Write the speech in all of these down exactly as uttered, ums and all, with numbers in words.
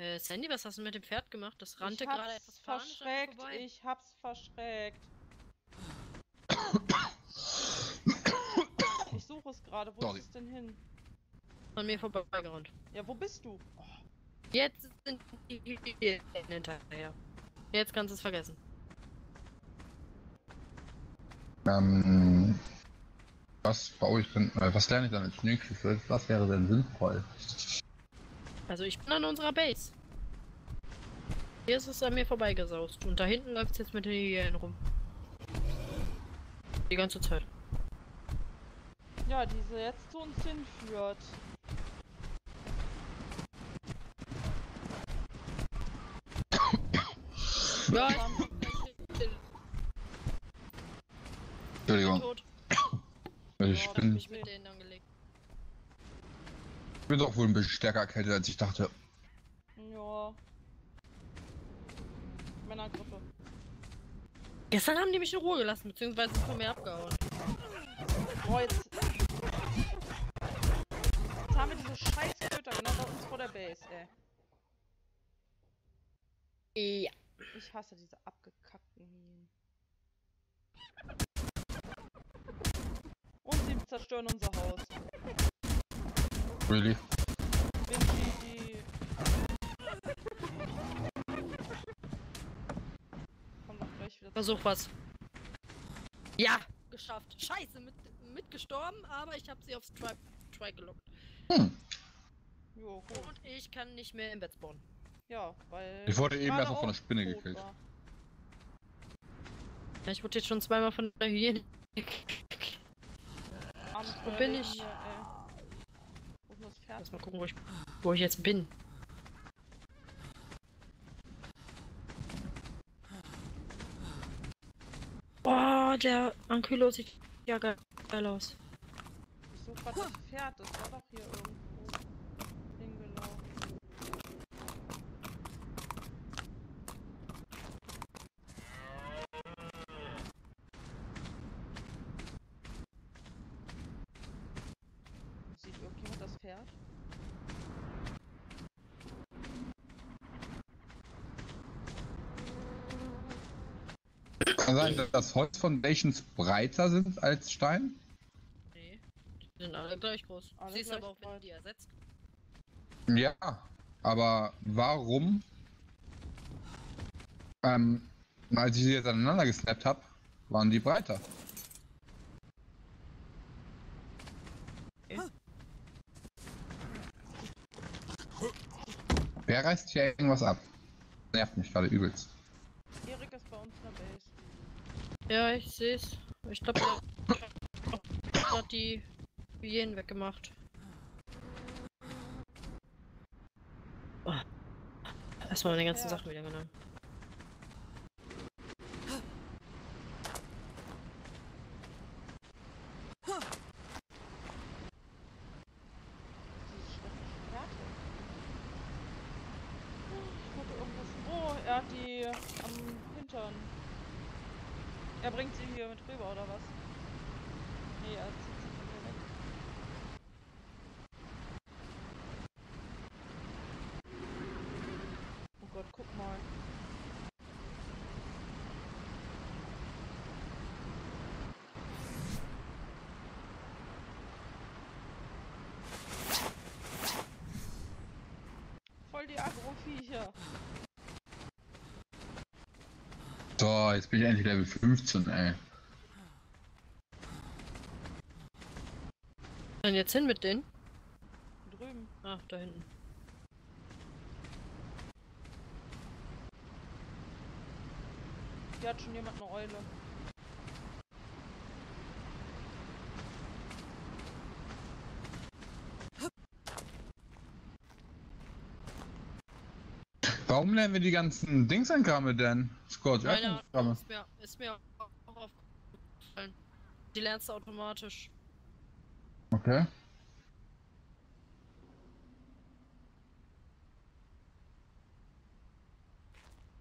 Äh, Sandy, was hast du mit dem Pferd gemacht? Das rannte gerade etwas verschreckt. Ich hab's verschreckt. Ich suche es gerade. Wo Sorry. ist es denn hin? An mir vorbeigerannt. Ja, wo bist du? Oh. Jetzt sind die hinterher. Jetzt kannst du es vergessen. Ähm. Was baue ich denn? Äh, was lerne ich dann als nächstes? Was wäre denn sinnvoll? Also, ich bin an unserer Base. Hier ist es an mir vorbeigesaust. Und da hinten läuft es jetzt mit den Hyänen rum. Die ganze Zeit. Ja, diese jetzt zu uns hinführt. Gott! Entschuldigung. Ich oh, bin. Ich mit denen angelegt. Ich bin doch wohl ein bisschen stärker erkältet, als ich dachte. Ja. Männergrippe. Gestern haben die mich in Ruhe gelassen, beziehungsweise sind von mir abgehauen. Boah, jetzt. Jetzt haben wir diese scheiß Köter genau bei uns vor der Base, ey. Ja. Ich hasse diese abgekackten Hyänen. Und sie zerstören unser Haus. Really? Windy, die... Komm doch gleich wieder. Versuch was. Ja! Geschafft. Scheiße, mit, mitgestorben, aber ich hab sie aufs Try, Try gelockt. Hm. Jo, gut. Und ich kann nicht mehr im Bett spawnen. Ja, weil... Ich wurde ich eben erstmal von der Spinne gekillt. Ja, ich wurde jetzt schon zweimal von der Hyäne gekillt. Wo bin ich? Hier, wo ist das Pferd? Lass mal gucken, wo ich, wo ich jetzt bin. Boah, der Ankylo sieht ja geil aus. Ich suche gerade das Pferd, das war doch hier irgendwo. Kann sein, dass das Holz Foundations breiter sind als Stein? Nee, die sind alle gleich groß. Alle siehst du aber auch, wenn du die ersetzt. Ja, aber warum? Ähm, als ich sie jetzt aneinander gesnappt habe, waren die breiter. Okay. Wer reißt hier irgendwas ab? Nervt mich gerade übelst. Erik ist bei uns in der Base. Ja, ich seh's. Ich glaube, der hat die Hyänen weggemacht. Oh. Erstmal meine ganzen ja. Sachen wieder genommen. Ich wollte irgendwas. Oh, er hat die am Hintern. Er bringt sie hier mit rüber, oder was? Nee, er zieht sie von hier weg. Oh Gott, guck mal. Voll die Agro-Viecher. So, jetzt bin ich endlich Level fünfzehn, ey. Dann jetzt hin mit denen? Drüben. Ach, da hinten. Hier hat schon jemand eine Eule. Warum lernen wir die ganzen Dingsangramme denn? Scott, ja, ist mir, ist mir auch aufgefallen. Die lernst du automatisch. Okay.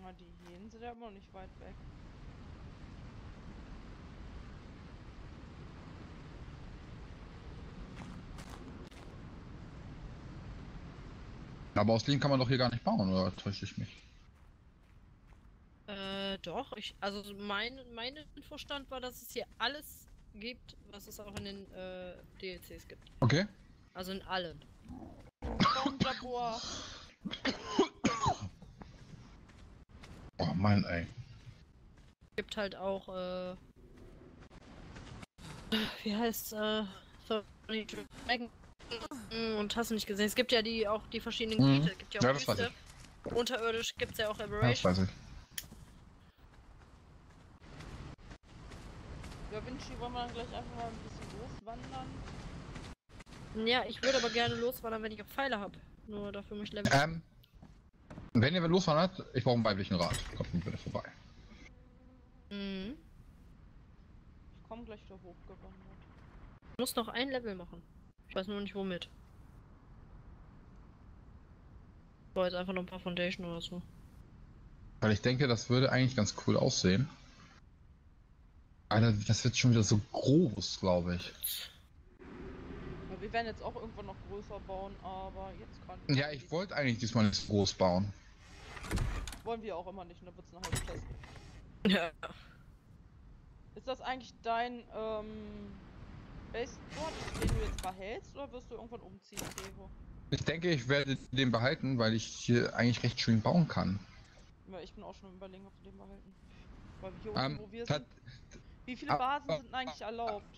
Na, die Hyänen sind ja immer noch nicht weit weg. Aber aus Lehm kann man doch hier gar nicht bauen, oder täusche ich mich? Äh, doch. Ich, also mein, mein Infostand war, dass es hier alles gibt, was es auch in den äh, D L Cs gibt. Okay. Also in allen. Baumlabor. Oh Mann, ey. Gibt halt auch, äh... wie heißt, äh... und hast du nicht gesehen. Es gibt ja die auch die verschiedenen Gebiete. Mhm. Es gibt ja auch ja, das weiß ich. Unterirdisch gibt es ja auch Aberration. Ja, das weiß ich. Ja, Vinci, wollen wir dann gleich einfach mal ein bisschen loswandern? Ja, ich würde aber gerne loswandern, wenn ich auch Pfeile habe. Nur dafür möchte ich leveln. Ähm, wenn ihr loswandert, ich brauche einen weiblichen Rat. Kommt mir bitte vorbei. Mhm. Ich komme gleich wieder hochgewandert. Ich muss noch ein Level machen. Ich weiß nur nicht womit. Ich brauche jetzt einfach noch ein paar Foundation oder so. Weil ich denke, das würde eigentlich ganz cool aussehen. Alter, das wird schon wieder so groß, glaube ich. Ja, wir werden jetzt auch irgendwann noch größer bauen, aber jetzt kann ich... Ja, ich wollte eigentlich diesmal nicht groß bauen. Wollen wir auch immer nicht, da wird es eine halbe Klasse. Ja. Ist das eigentlich dein, ähm... Baseboard, den du jetzt behältst, oder wirst du irgendwann umziehen, Devo? Ich denke, ich werde den behalten, weil ich hier eigentlich recht schön bauen kann. Ja, ich bin auch schon überlegen, ob wir den behalten. Weil wir hier unten, um, wo wir sind, wie viele Basen uh, sind eigentlich erlaubt?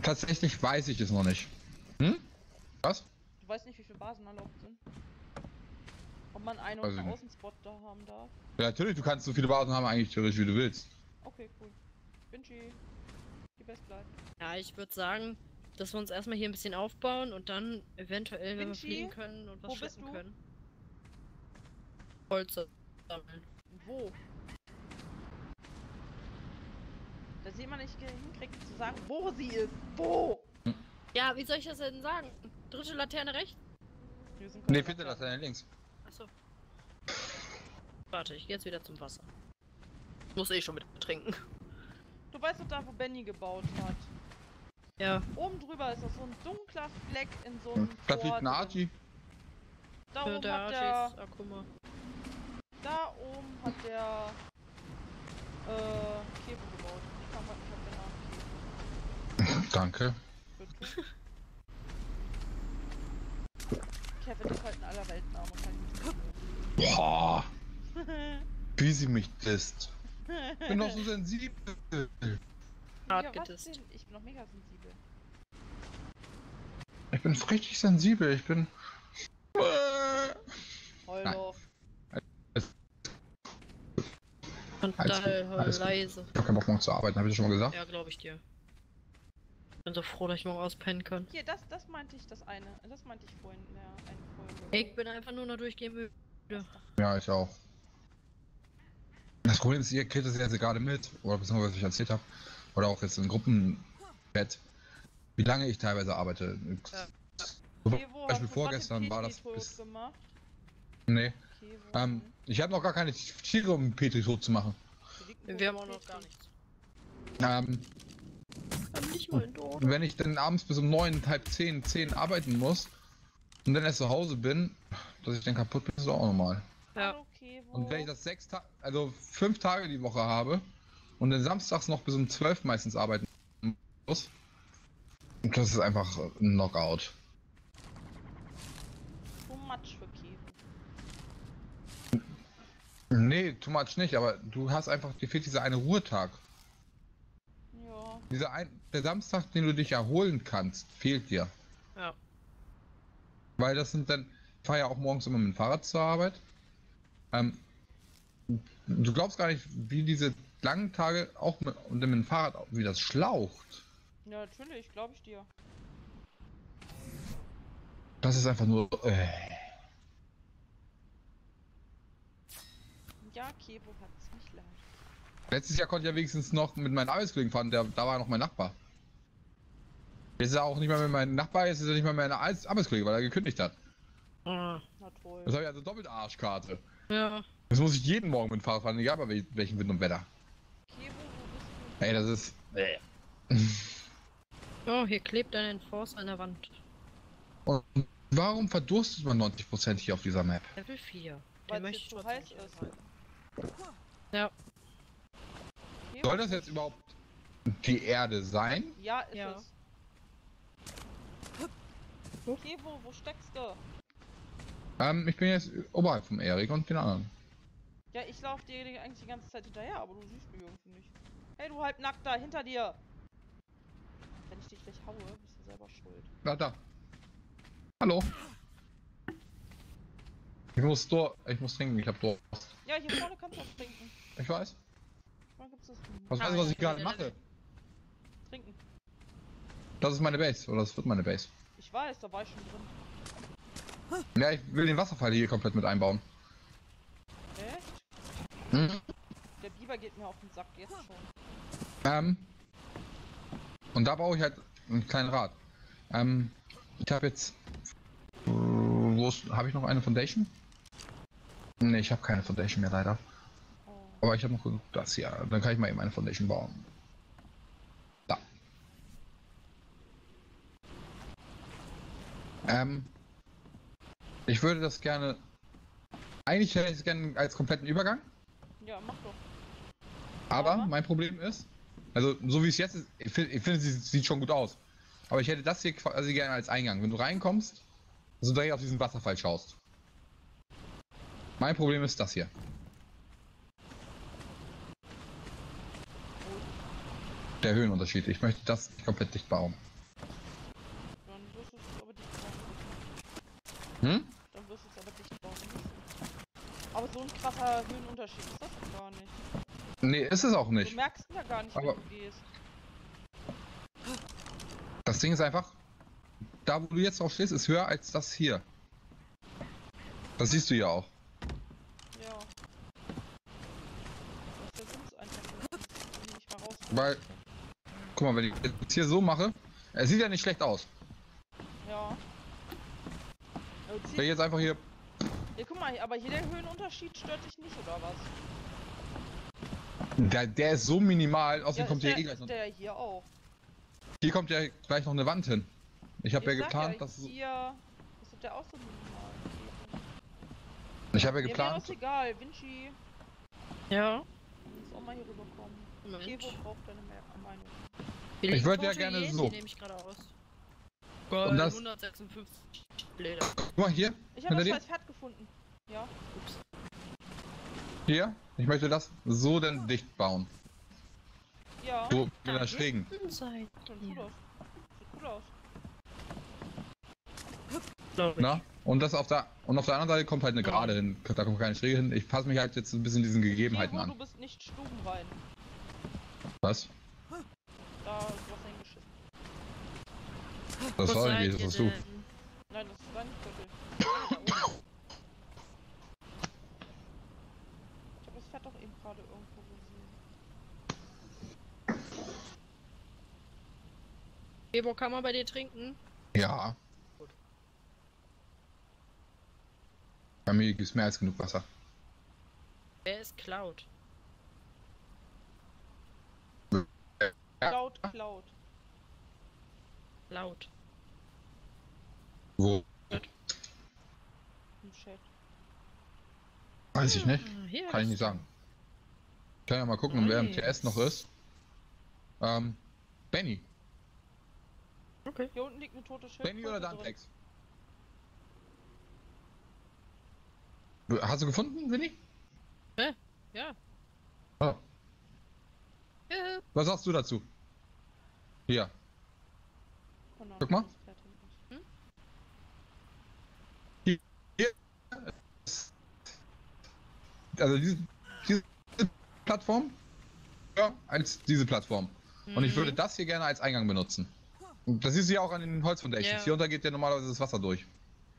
Tatsächlich weiß ich es noch nicht. Hm? Was? Du weißt nicht, wie viele Basen erlaubt sind? Ob man einen oder einen Außenspot da haben darf? Ja, natürlich, du kannst so viele Basen haben, eigentlich theoretisch, wie du willst. Okay, cool. Vinci. Ja, ich würde sagen, dass wir uns erstmal hier ein bisschen aufbauen und dann eventuell, wenn wir fliegen können und was schießen können, Holz sammeln. Wo? Dass jemand nicht hinkriegt zu sagen, wo sie ist. Wo? Ja, wie soll ich das denn sagen? Dritte Laterne rechts? Ne, vierte Laterne links. Achso. Warte, ich gehe jetzt wieder zum Wasser. Muss eh schon mit trinken. Du weißt doch da, wo Benny gebaut hat. Ja. Oben drüber ist das so ein dunkler Fleck in so einem Da Ort. Liegt ein Archie. Da oben der hat der... Ist, ah, guck mal. Da oben hat der... Äh... Kevin gebaut. Ich kann mal... Ich hab den Namen. Danke. Kevin ist halt ein aller Weltname. Boah. Wie sie mich disst. Ich bin doch so sensibel. Hart gedisst. Ich bin doch mega sensibel. Ich bin richtig sensibel, ich bin... Heul doch. Und daher heul leise. Ich hab keinen Bock morgen zu arbeiten, hab ich das schon mal gesagt? Ja, glaube ich dir. Ich bin so froh, dass ich morgen auspennen kann. Hier, das, das meinte ich, das eine. Das meinte ich vorhin in der einen Folge. Ich bin einfach nur noch durchgehend müde. Ja, ich auch. Das Problem ist, ihr kriegt das jetzt gerade mit, oder beziehungsweise was ich erzählt habe, oder auch jetzt im Gruppenbett, wie lange ich teilweise arbeite. Ja. Zum Beispiel vorgestern war das bis... Gemacht? Nee. Okay, ähm, ich habe noch gar keine Tiere, um Petri tot zu machen. Wir haben auch noch gar nichts. Ähm... Nicht mal und wenn ich dann abends bis um neun, halb zehn, zehn arbeiten muss, und dann erst zu Hause bin, dass ich dann kaputt bin, ist auch normal. Ja. Und wenn ich das sechs Tage, also fünf Tage die Woche habe und dann samstags noch bis um zwölf meistens arbeiten muss, das ist einfach ein Knockout. Too much für Kevin. Nee, too much nicht, aber du hast einfach, dir fehlt dieser eine Ruhetag. Ja. Dieser ein, der Samstag, den du dich erholen kannst, fehlt dir. Ja. Weil das sind dann, ich fahre ja auch morgens immer mit dem Fahrrad zur Arbeit. Ähm, du glaubst gar nicht, wie diese langen Tage auch mit, mit dem Fahrrad, wie das schlaucht. Ja, natürlich, glaube ich dir. Das ist einfach nur... Äh. Ja, Kevo hat's nicht leicht. Letztes Jahr konnte ich ja wenigstens noch mit meinen Arbeitskollegen fahren, der, da war noch mein Nachbar. Jetzt ist er auch nicht mehr mit meinem Nachbar, jetzt ist er nicht mehr mein Arbeitskollege, weil er gekündigt hat. Ah, na toll. Das habe ich also doppelt Arschkarte. Ja. Das muss ich jeden Morgen mit dem Fahrrad fahren, egal bei welchem Wind und Wetter. Kebo, wo bist du? Ey, das ist... Äh. Oh, hier klebt ein Enforcer an der Wand. Und Warum verdurstet man neunzig Prozent hier auf dieser Map? Level vier. Weil es zu heiß ist. Ja. Soll das jetzt überhaupt die Erde sein? Ja, ist ja. es. Devo, wo steckst du? Ähm, ich bin jetzt oberhalb vom Erik und den anderen. Ja, ich laufe dir eigentlich die ganze Zeit hinterher, aber du siehst mich irgendwie nicht. Hey, du Halbnackter, hinter dir! Wenn ich dich gleich haue, bist du selber schuld. Na da. Hallo. Ich muss Durst. Ich muss trinken, ich hab Durst. Ja, hier vorne kannst du auch trinken. Ich weiß. Gibt's das was weißt du, was ich gerade mache? Trinken. Das ist meine Base, oder das wird meine Base. Ich weiß, da war ich schon drin. Ja, ich will den Wasserfall hier komplett mit einbauen. Echt? Hm? Der Biber geht mir auf den Sack jetzt schon. Ähm. Und da baue ich halt einen kleinen Rad. Ähm. Ich habe jetzt. Wo ist. Habe ich noch eine Foundation? Ne, ich habe keine Foundation mehr leider. Oh. Aber ich habe noch genug das hier. Dann kann ich mal eben eine Foundation bauen. Da. Ähm. Ich würde das gerne. Eigentlich hätte ich es gerne als kompletten Übergang. Ja, mach doch. Aber ja, mein Problem ist. Also, so wie es jetzt ist. Ich finde, find, es sieht schon gut aus. Aber ich hätte das hier quasi gerne als Eingang. Wenn du reinkommst, also direkt auf diesen Wasserfall schaust. Mein Problem ist das hier. Der Höhenunterschied. Ich möchte das komplett dicht bauen. Dann wirst du es aber dicht bauen. Hm? Dann wirst du es aber dicht bauen müssen. Aber so ein krasser Höhenunterschied ist das gar nicht. Nee, ist es auch nicht. Du merkst ihn ja gar nicht, aber wenn du gehst. Das Ding ist einfach, da wo du jetzt drauf stehst, ist höher als das hier. Das siehst du ja auch. Ja. Das ist einfach nicht mal raus. Weil, guck mal, wenn ich jetzt hier so mache, es sieht ja nicht schlecht aus. Ja. Wenn ich jetzt einfach hier. Ja, guck mal, aber hier der Höhenunterschied stört dich nicht, oder was? Der, der ist so minimal, außerdem ja, kommt der, hier eh gleich noch. Der hier auch. Hier kommt ja gleich noch eine Wand hin. Ich habe ja geplant, ja, dass... Hier... Das wird ja auch so minimal. Ich habe ja geplant... Ist egal, Vinci. Ja. Du musst auch mal hier rüberkommen. Devo braucht deine Meinung. Ich würde ja gerne so. Die nehme ich gerade aus. Gold, das... hundertsechsundfünfzig Blätter. Guck mal hier. Ich habe das scheiß Pferd gefunden. Ja. Ups. Hier. Ich möchte das so dann ja. dicht bauen. Ja. So, mit der Schrägen. Sieht gut aus. Sieht gut aus. Na, und das auf der und auf der anderen Seite kommt halt eine Gerade ja. hin. Da kommt keine Schräge hin. Ich passe mich halt jetzt ein bisschen diesen Gegebenheiten an. Du bist nicht stubenrein. Was? Da ist was hingeschissen. Das war irgendwie, das warst du. Nein, das ist Wandviertel. Da oben. Ich hab das Pferd doch eben gerade irgendwo gesehen. Devo, kann man bei dir trinken? Ja. Gut. Bei mir gibt's mehr als genug Wasser. Wer ist Cloud? Cloud, Cloud. Cloud. Wo? Im Chat. Weiß ich nicht. Hier kann ich nicht sagen. Ich kann ja mal gucken, nice. wer im T S noch ist. Ähm, Benny. Okay. Hier unten liegt eine tote Schildkröte. Benny oder Dantex? Hast du gefunden, Benny? Hä? Ja. Ah. Ja. Was sagst du dazu? Hier. Oh nein, guck mal. Hm? Hier. Hier. Also diese, diese Plattform. Ja, als diese Plattform. Mhm. Und ich würde das hier gerne als Eingang benutzen. Das siehst du ja auch an den Holzfoundations. Yeah. Hier unter geht ja normalerweise das Wasser durch.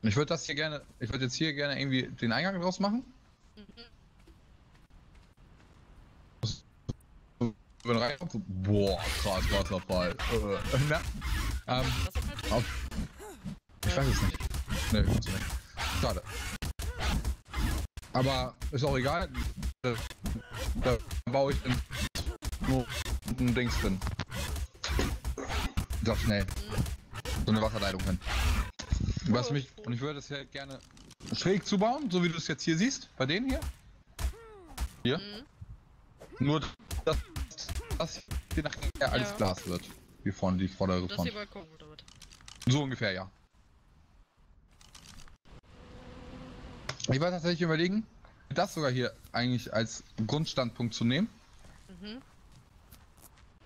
Und ich würde das hier gerne, ich würde jetzt hier gerne irgendwie den Eingang draus machen. Mhm. Wenn reinkommt, boah, krass, Wasserfall. Äh, na, ähm, auf, ich weiß es nicht. Ne, ich weiß es nicht. Schade. Aber ist auch egal. Da, da baue ich dann nur ein Dings drin. Doch schnell. So eine Wasserleitung hin. Was mich, und ich würde es ja gerne schräg zubauen, so wie du es jetzt hier siehst, bei denen hier. Hier. Mhm. Nur, dass das hier nachher ja. alles Glas wird, wie vorne die vordere Front. So ungefähr, ja. Ich war tatsächlich überlegen, das sogar hier eigentlich als Grundstandpunkt zu nehmen. Mhm.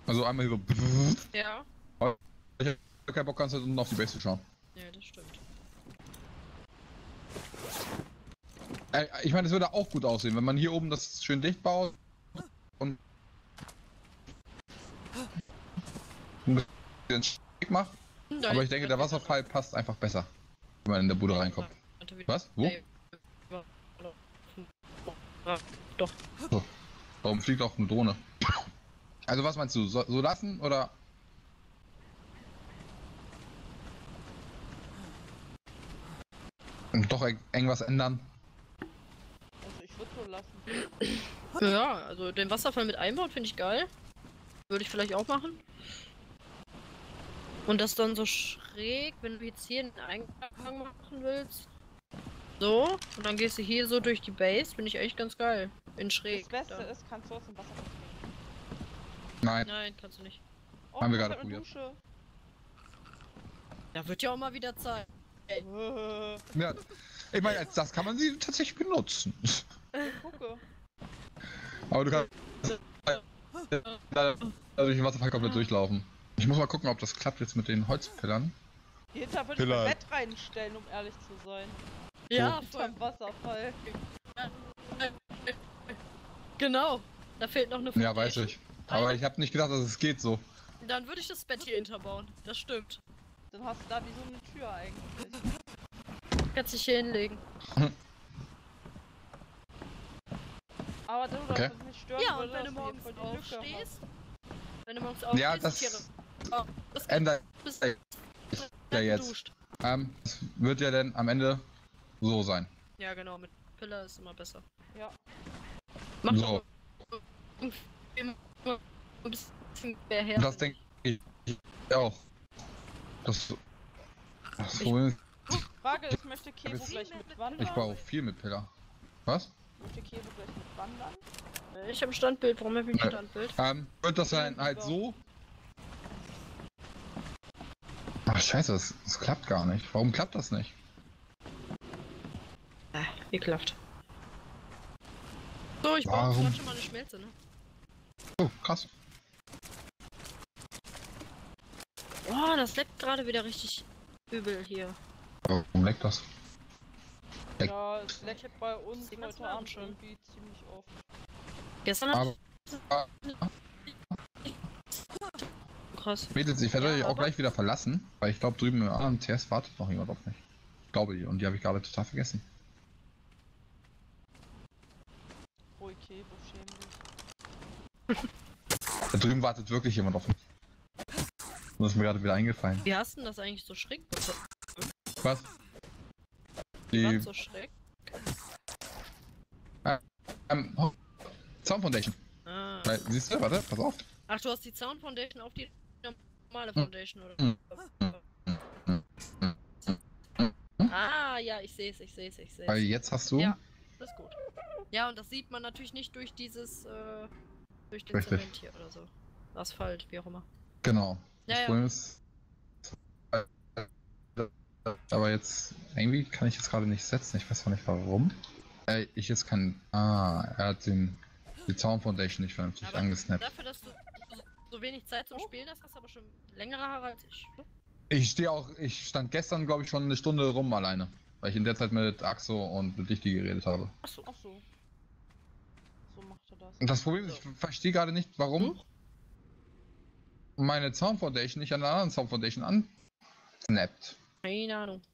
Also einmal hier so. Ja. Aber ich habe keinen Bock, ganz unten auf die Base zu schauen. Ja, das stimmt. Ich meine, es würde auch gut aussehen, wenn man hier oben das schön dicht baut und ein bisschen schick macht. Nein, aber ich denke, der Wasserfall passt einfach besser, wenn man in der Bude reinkommt. Was? Wo? Doch. So. Warum fliegt auch eine Drohne? Also was meinst du? So, so lassen oder? Und doch irgendwas ändern? Also ich würde so lassen. Ja, also den Wasserfall mit einbauen finde ich geil. Würde ich vielleicht auch machen. Und das dann so schräg, wenn du jetzt hier einen Eingang machen willst. So, und dann gehst du hier so durch die Base, finde ich echt ganz geil. In schräg. Das Beste da. ist, kannst du aus dem Wasser ausgehen. Nein. Nein, kannst du nicht. Oh, haben wir gerade probiert. Da wird ja auch mal wieder Zeit. Ja, ich meine, als das kann man sie tatsächlich benutzen. Ich gucke. Aber du kannst durch den Wasserfall komplett durchlaufen. Ich muss mal gucken, ob das klappt jetzt mit den Holzpillern. Jetzt da würde ich ein Bett reinstellen, um ehrlich zu sein. Ja, so. Beim Wasserfall. Genau, da fehlt noch eine Foundation. Ja, weiß ich. Aber ich habe nicht gedacht, dass es geht so. Dann würde ich das Bett hier hinterbauen, das stimmt. Dann hast du da wie so eine Tür eigentlich. Kannst dich hier hinlegen. Aber du darfst okay. mich stören, ja, und wenn du morgens aufstehst. Wenn du morgens aufstehst, ja, das, oh, das ändert bis ja jetzt. Ähm, das wird ja dann am Ende so sein. Ja, genau, mit Pillar ist immer besser. Ja. Mach so. Doch ein bisschen mehr her. Das denke ich auch. Das, das ich Problem ist, Frage ist, möchte Kevo gleich mit wandern? Ich baue viel mit Pillar. Was? Möchte Kevo gleich mit wandern? Ich habe ein Standbild, warum habe ich ein äh, Standbild? Ähm, wird das sein halt so? Ach scheiße, das, das klappt gar nicht. Warum klappt das nicht? Ah, hier klappt. So, ich baue gerade schon mal eine Schmelze, ne? Oh, krass. Oh, das leckt gerade wieder richtig übel hier. Warum oh, leckt das? Leck. Ja, es leckt bei uns heute Abend schon irgendwie ziemlich oft. Gestern hat krass. Mädels, ich werde euch ja, auch gleich wieder verlassen, weil ich glaube drüben im A M T S wartet noch jemand auf mich. Ich glaube die, und die habe ich gerade total vergessen. Okay, wo schämen dich. Da drüben wartet wirklich jemand auf mich. Das ist mir gerade wieder eingefallen. Wie hast du denn das eigentlich so schräg? Was? Die... so schräg? Ähm, oh, Sound Foundation. Ah. Weil, siehst du, warte, pass auf. Ach, du hast die Sound Foundation auf die normale Foundation, oder? Hm. Hm. Hm. Hm. Hm. Ah, ja, ich sehe es, ich sehe es, ich sehe es. Weil jetzt hast du... Ja, das ist gut. Ja, und das sieht man natürlich nicht durch dieses, äh, durch den Richtig. Zement hier oder so. Asphalt, wie auch immer. Genau. Das Problem ist, aber jetzt irgendwie kann ich jetzt gerade nicht setzen, ich weiß auch nicht warum. Äh, ich jetzt kann. Ah, er hat den die Zaun Foundation nicht vernünftig aber angesnappt. Dafür, dass du so wenig Zeit zum Spielen hast, hast du aber schon längere Haare als ich. Ich stehe auch, ich stand gestern glaube ich schon eine Stunde rum alleine, weil ich in der Zeit mit Axo und mit Dichti geredet habe. Achso, ach so. So macht er das. Und das Problem ist, ich verstehe gerade nicht warum. Hm? Meine Sound Foundation nicht an der anderen Sound Foundation ansnappt. Keine Ahnung.